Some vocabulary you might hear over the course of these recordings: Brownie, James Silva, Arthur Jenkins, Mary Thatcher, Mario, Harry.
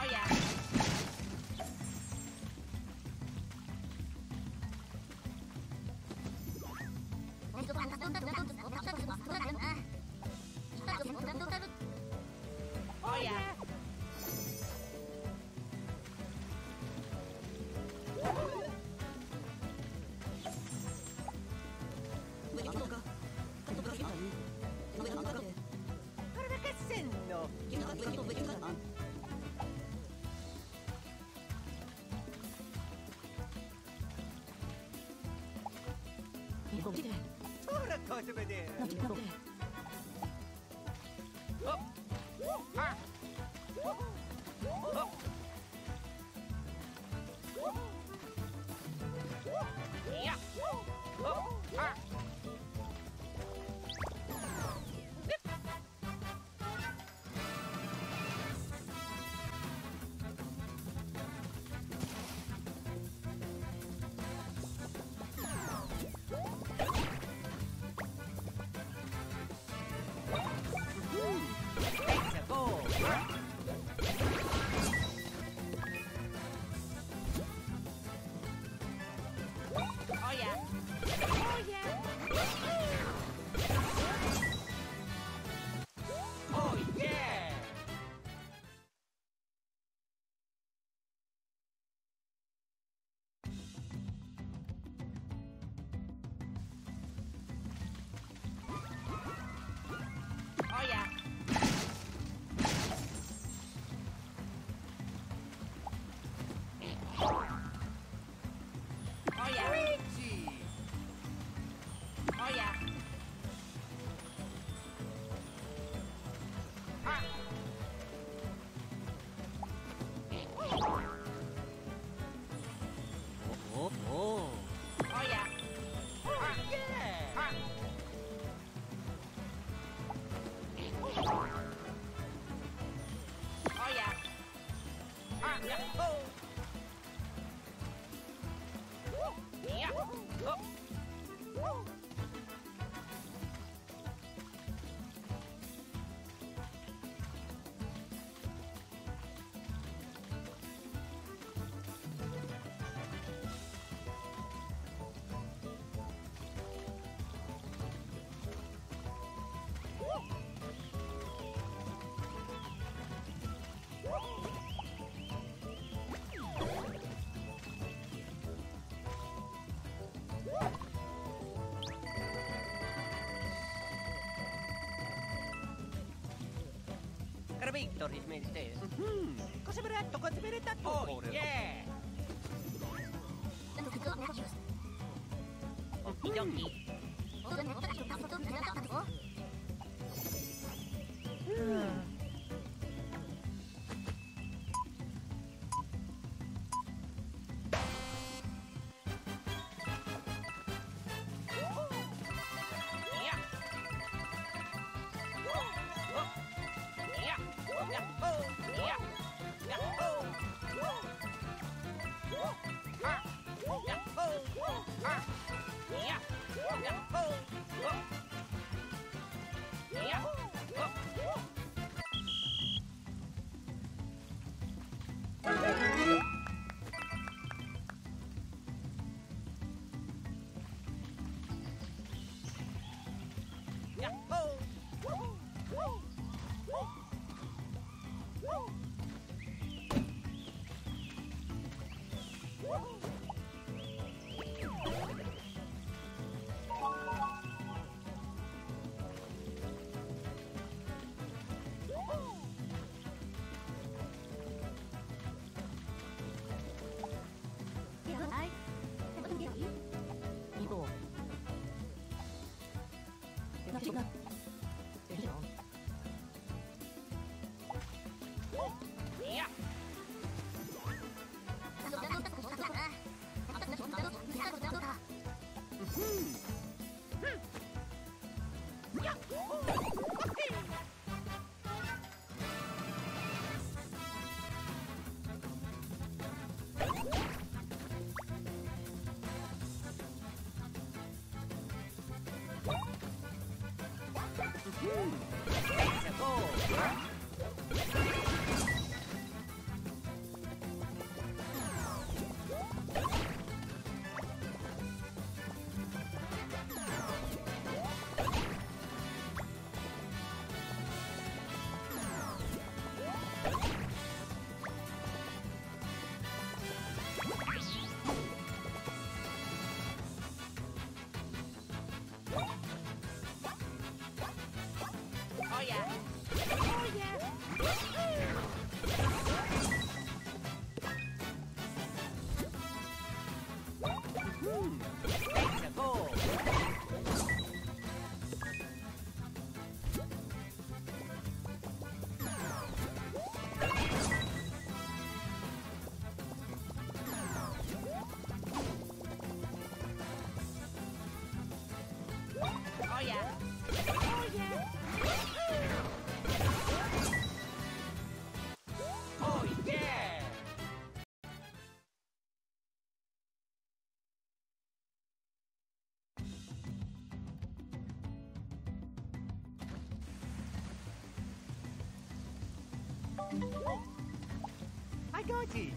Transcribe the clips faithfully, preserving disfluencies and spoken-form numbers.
Yeah. Ora cosa vedere? No, no, no. Vittoris Mendes. Cosa beretto, cosa berettato? Oh, yeah! Okey-dokey. I got it.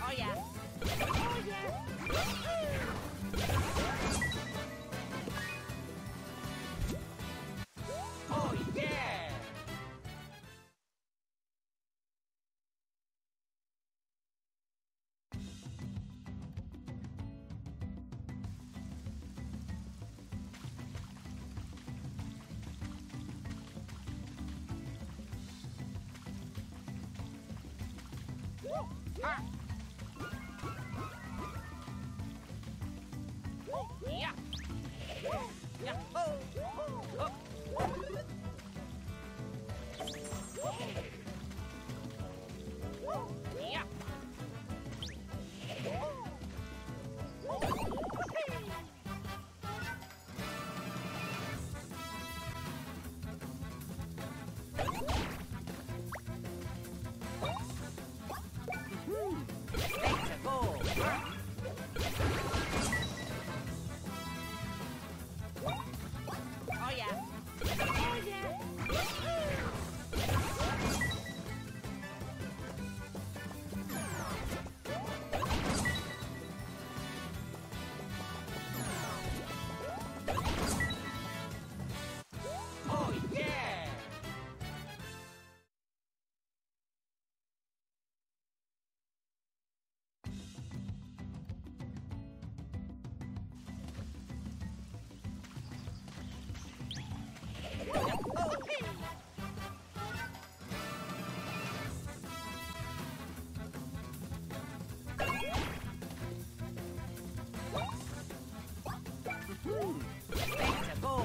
Oh yeah. Oh, yeah! It's a ball!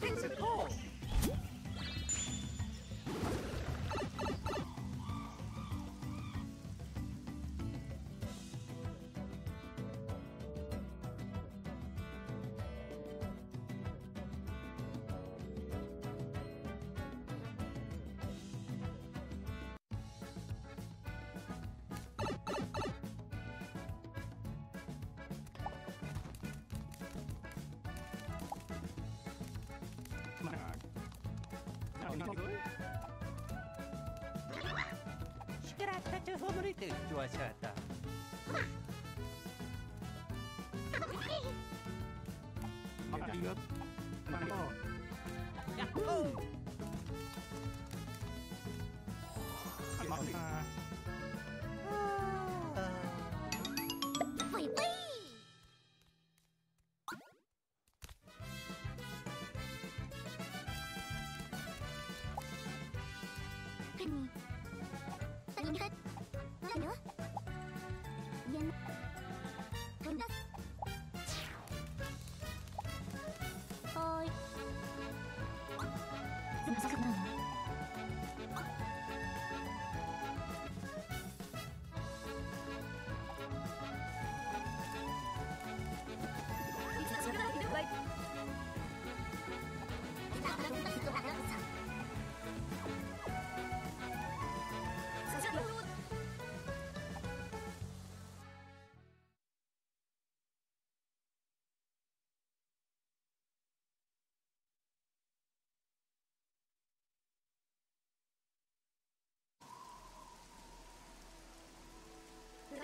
things at all. Și cred că vom râde tu așa ta. Mario, Mario, Yahoo! Mario,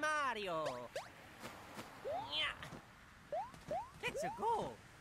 Mario! Yeah. Let's go! Yeah.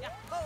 Oh! Yahoo!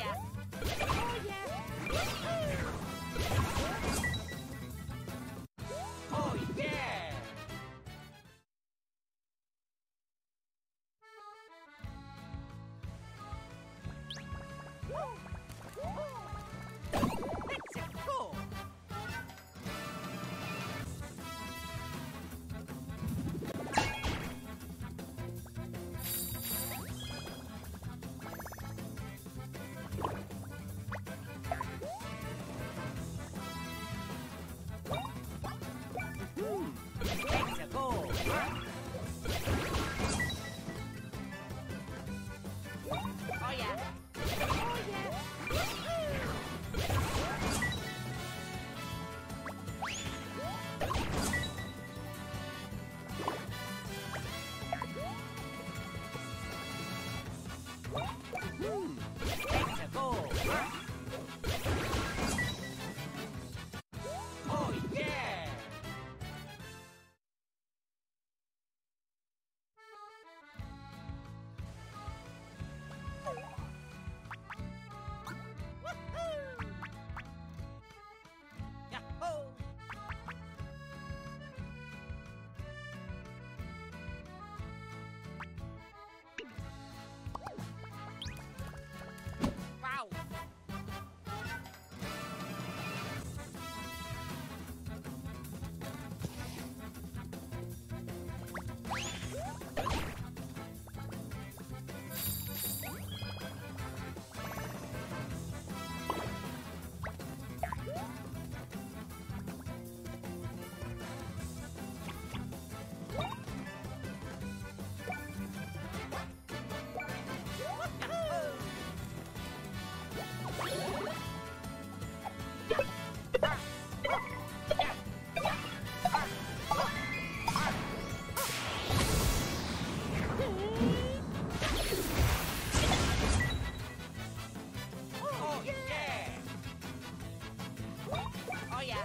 yeah. Oh, yeah. Oh, yeah.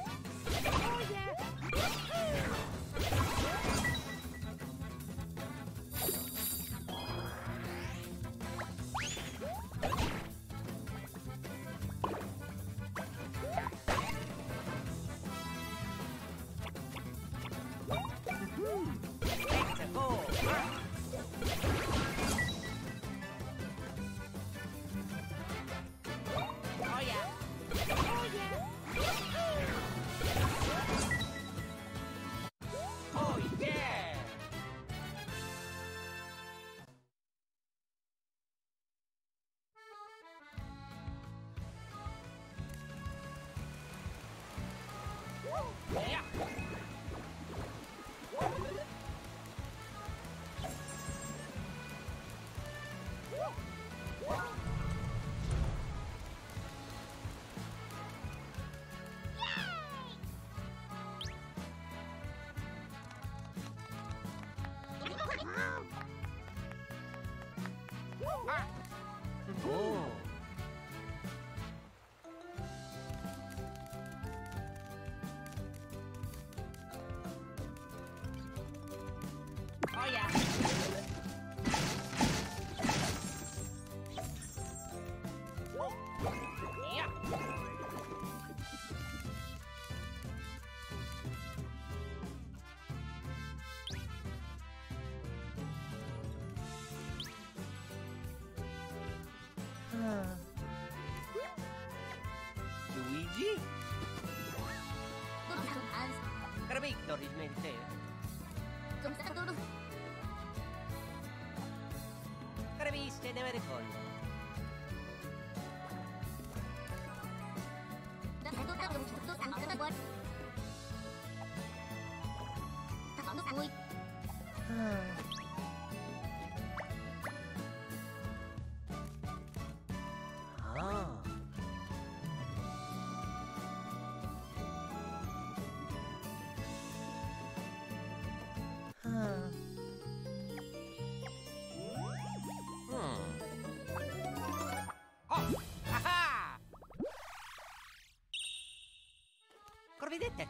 Vedete?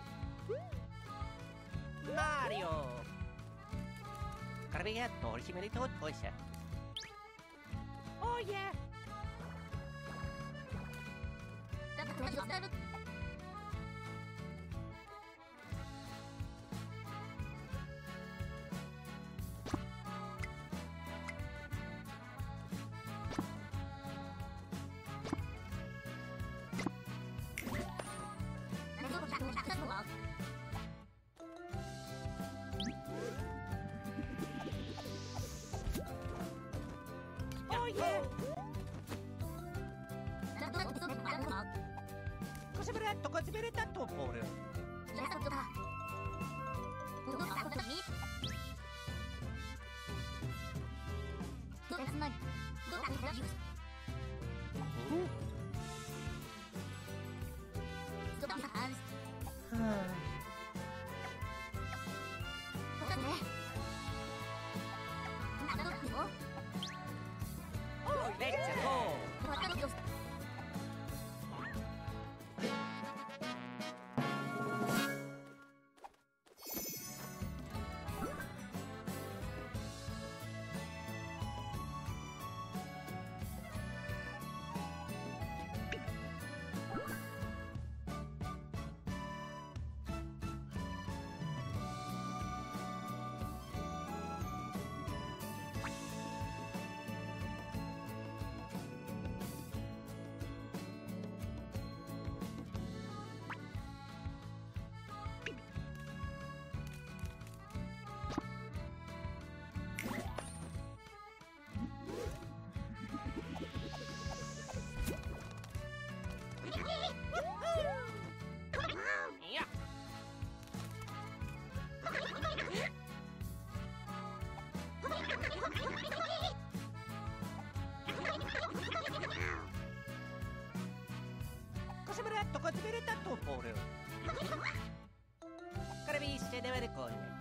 Mario! Привет, Торчи, мы тут. Oh yeah! Deve recordare.